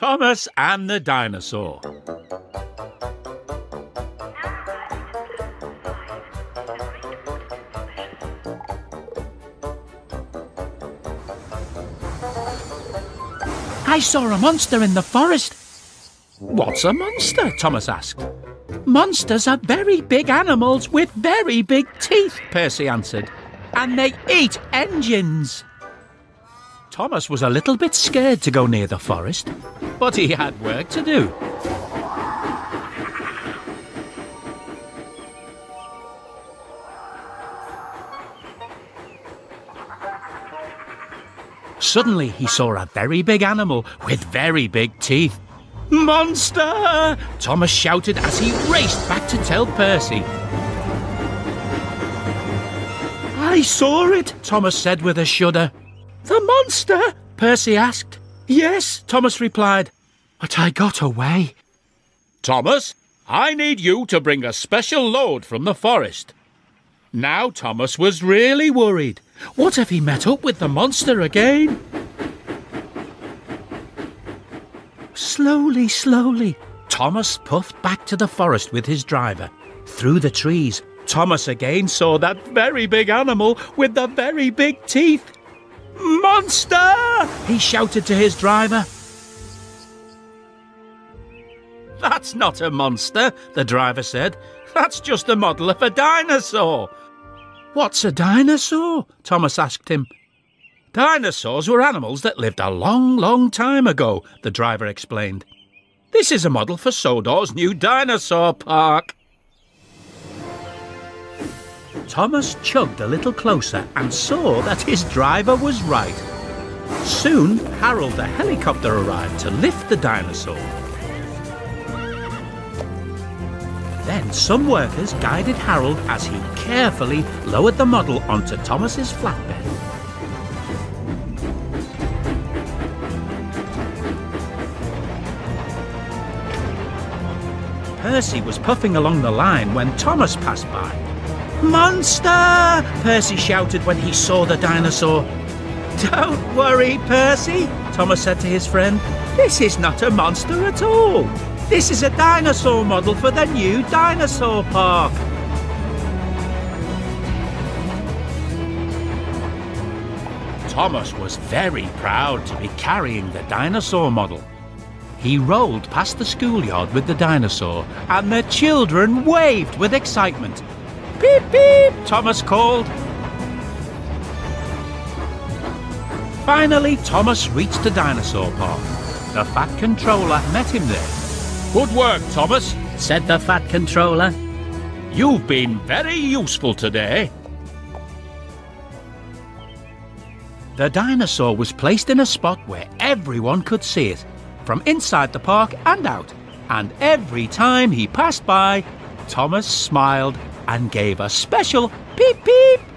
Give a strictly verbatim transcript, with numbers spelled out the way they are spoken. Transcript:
Thomas and the Dinosaur. I saw a monster in the forest. What's a monster? Thomas asked. Monsters are very big animals with very big teeth, Percy answered. And they eat engines. Thomas was a little bit scared to go near the forest, but he had work to do. Suddenly he saw a very big animal with very big teeth. Monster! Thomas shouted as he raced back to tell Percy. I saw it, Thomas said with a shudder. The monster? Percy asked. Yes, Thomas replied, but I got away. Thomas, I need you to bring a special load from the forest. Now Thomas was really worried. What if he met up with the monster again? Slowly, slowly, Thomas puffed back to the forest with his driver. Through the trees, Thomas again saw that very big animal with the very big teeth. Monster! He shouted to his driver. That's not a monster, the driver said. That's just a model of a dinosaur. What's a dinosaur? Thomas asked him. Dinosaurs were animals that lived a long, long time ago, the driver explained. This is a model for Sodor's new dinosaur park. Thomas chugged a little closer and saw that his driver was right. Soon, Harold the helicopter arrived to lift the dinosaur. Then some workers guided Harold as he carefully lowered the model onto Thomas's flatbed. Percy was puffing along the line when Thomas passed by. Monster! Percy shouted when he saw the dinosaur. Don't worry, Percy, Thomas said to his friend. This is not a monster at all. This is a dinosaur model for the new dinosaur park. Thomas was very proud to be carrying the dinosaur model. He rolled past the schoolyard with the dinosaur, and the children waved with excitement. Beep, beep, Thomas called. Finally, Thomas reached the dinosaur park. The Fat Controller met him there. Good work, Thomas, said the Fat Controller. You've been very useful today. The dinosaur was placed in a spot where everyone could see it, from inside the park and out. And every time he passed by, Thomas smiled and gave a special beep beep